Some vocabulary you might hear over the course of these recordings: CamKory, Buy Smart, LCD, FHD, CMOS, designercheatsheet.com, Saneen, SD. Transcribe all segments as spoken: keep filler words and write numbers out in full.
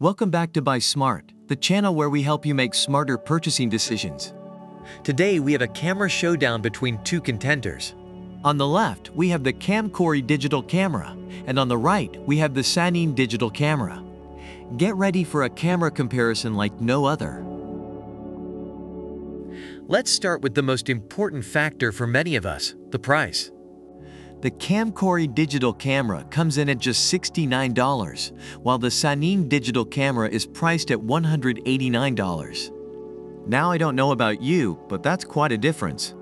Welcome back to Buy Smart, the channel where we help you make smarter purchasing decisions. Today we have a camera showdown between two contenders. On the left, we have the CamKory digital camera, and on the right, we have the Saneen digital camera. Get ready for a camera comparison like no other. Let's start with the most important factor for many of us, the price. The CamKory digital camera comes in at just sixty-nine dollars, while the Saneen digital camera is priced at one hundred eighty-nine dollars. Now I don't know about you, but that's quite a difference.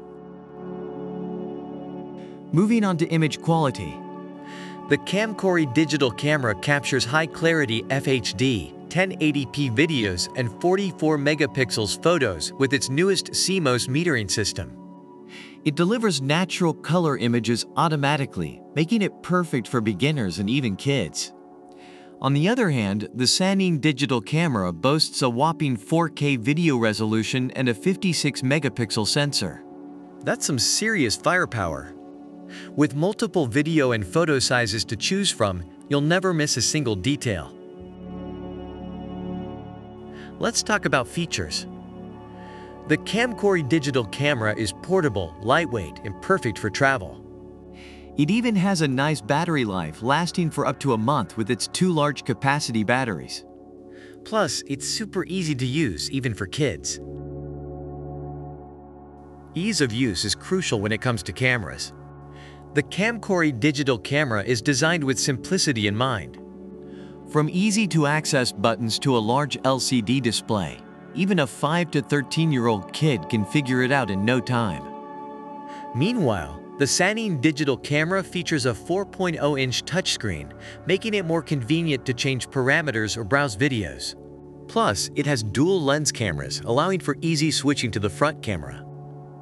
Moving on to image quality. The CamKory digital camera captures high-clarity F H D, ten eighty p videos and forty-four megapixels photos with its newest C M O S metering system. It delivers natural color images automatically, making it perfect for beginners and even kids. On the other hand, the Saneen digital camera boasts a whopping four K video resolution and a fifty-six megapixel sensor. That's some serious firepower. With multiple video and photo sizes to choose from, you'll never miss a single detail. Let's talk about features. The CamKory digital camera is portable, lightweight, and perfect for travel. It even has a nice battery life lasting for up to a month with its two large capacity batteries. Plus, it's super easy to use even for kids. Ease of use is crucial when it comes to cameras. The CamKory digital camera is designed with simplicity in mind. From easy-to-access buttons to a large L C D display, even a five to thirteen year old kid can figure it out in no time. Meanwhile, the Saneen digital camera features a four point oh inch touchscreen, making it more convenient to change parameters or browse videos. Plus, it has dual lens cameras, allowing for easy switching to the front camera.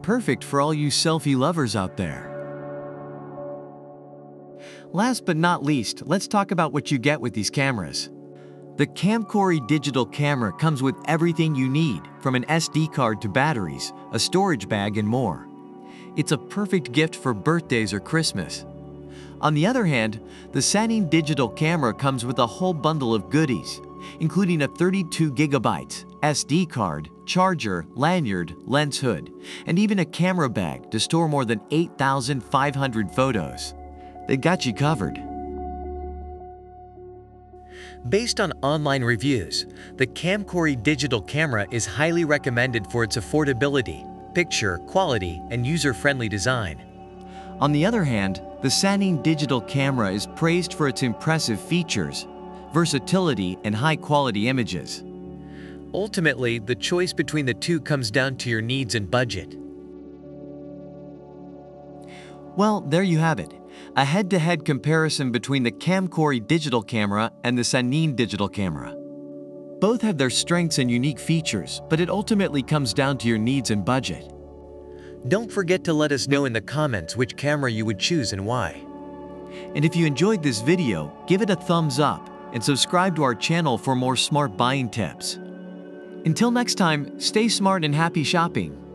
Perfect for all you selfie lovers out there. Last but not least, let's talk about what you get with these cameras. The CamKory digital camera comes with everything you need, from an S D card to batteries, a storage bag, and more. It's a perfect gift for birthdays or Christmas. On the other hand, the Saneen digital camera comes with a whole bundle of goodies, including a thirty-two gigabyte S D card, charger, lanyard, lens hood, and even a camera bag to store more than eight thousand five hundred photos. They got you covered. Based on online reviews, the CamKory digital camera is highly recommended for its affordability, picture quality, and user-friendly design. On the other hand, the Saneen digital camera is praised for its impressive features, versatility, and high-quality images. Ultimately, the choice between the two comes down to your needs and budget. Well, there you have it. A head-to-head comparison between the CamKory digital camera and the Saneen digital camera. Both have their strengths and unique features, but it ultimately comes down to your needs and budget. Don't forget to let us know in the comments which camera you would choose and why. And if you enjoyed this video, give it a thumbs up and subscribe to our channel for more smart buying tips. Until next time, stay smart and happy shopping!